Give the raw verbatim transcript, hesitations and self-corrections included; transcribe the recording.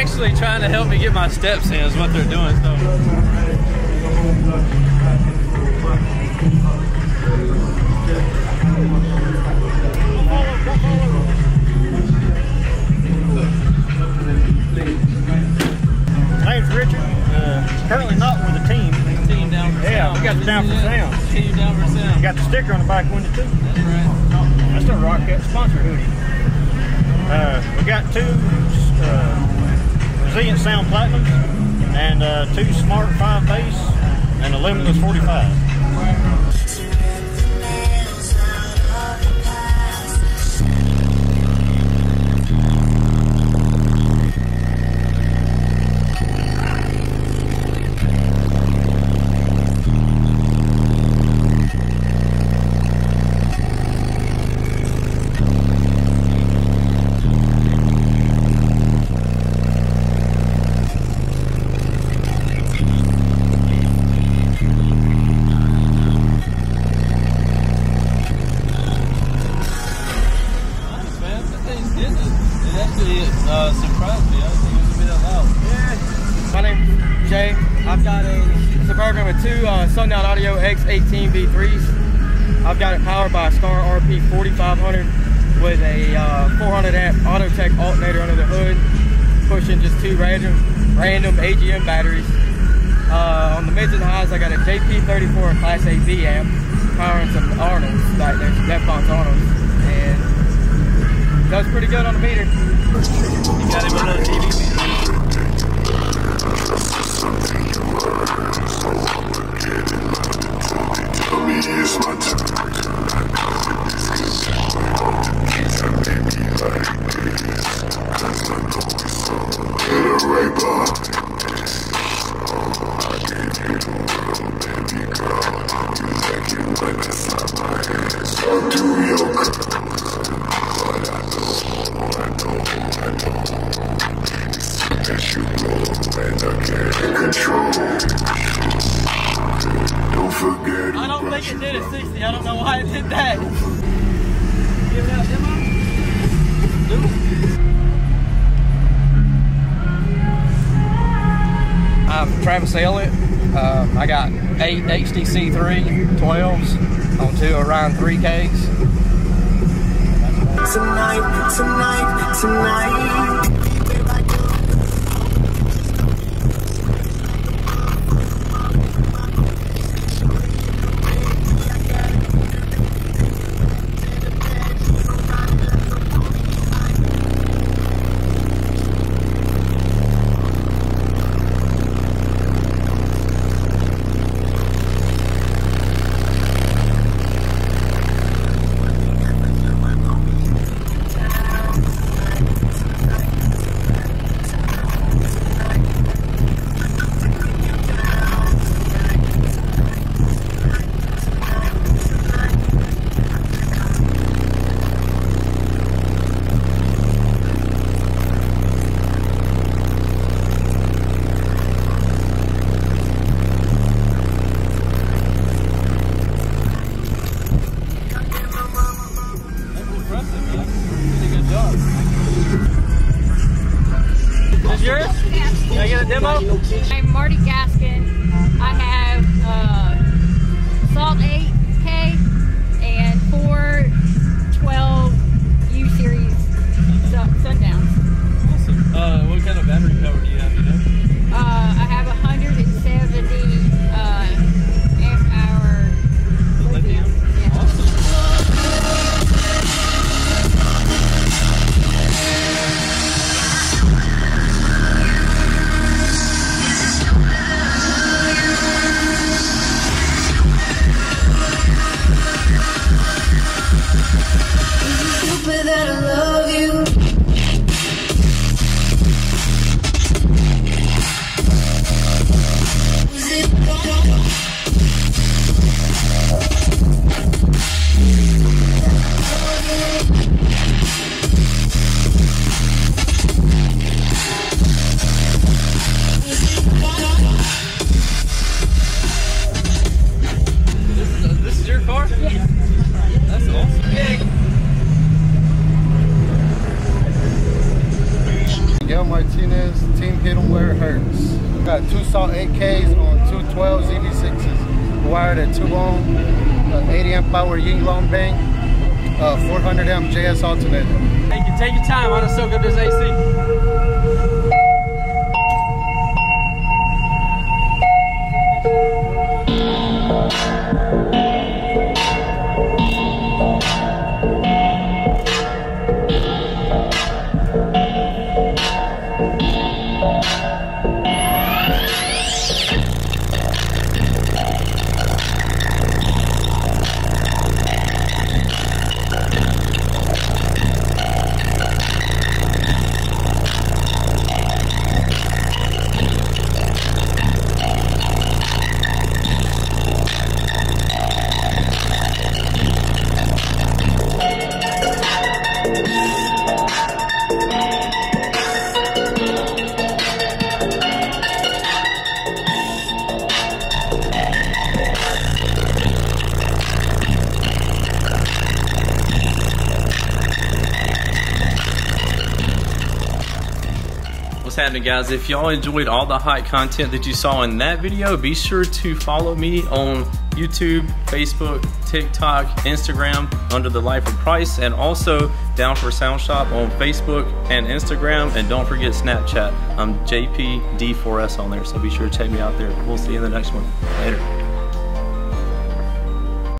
actually trying to help me get my steps in is what they're doing. So. My name's Richard. Uh, currently not with the team. Team down for yeah, sound. We got the down for sound. Team down for sound. You got the sticker on the back window too. That's right. That's the Rockette sponsor hoodie. Uh, we got two uh, Resilient Sound Platinums and uh, two Smart five bass and a Limitless forty-five. Sundown Audio X eighteen V threes. I've got it powered by a STAR R P forty-five hundred with a uh, four hundred amp AutoTech alternator under the hood, pushing just two random random A G M batteries. Uh, on the mids and highs, I got a J P thirty-four Class A V amp powering some Arnolds, like there's Defbox Arnolds, and does pretty good on the meter. You got him on another T V. It's my time. I know this is going to be like this. Cause I know it's all better right behind this. Oh, I can't get a little baby girl. You like it when I slap my hands. I'll do your curls. But I know, I know, I know. That you know, and I can't control. Control. Don't forget. I don't think it did a sixty. I don't know why it did that. Give it out, demo. I'm Travis Elliott. Uh, I got eight H D C three twelves on two Orion three Ks. Tonight, tonight, tonight. I'm Marty Gaskin. I have uh, Salt eight K and four twelve U series Sundowns. Awesome. Uh, what kind of battery power do you have? You know? Uh, I have one hundred seventy uh, amp hour lithium. Yeah. Awesome. Martinez, team hit them where it hurts. Got two Salt eight Ks on two twelve Z V sixes, wired at two ohm, uh, eighty amp power Yi Long Bank, uh, four hundred amp J S alternator. Thank you, take your time, I'll just soak up this A C. Happening, guys, if y'all enjoyed all the hot content that you saw in that video, be sure to follow me on YouTube, Facebook, TikTok, Instagram under The Life of Price, and also Down for Sound Shop on Facebook and Instagram, and don't forget Snapchat. I'm J P D four S on there, so be sure to check me out there. We'll see you in the next one. Later.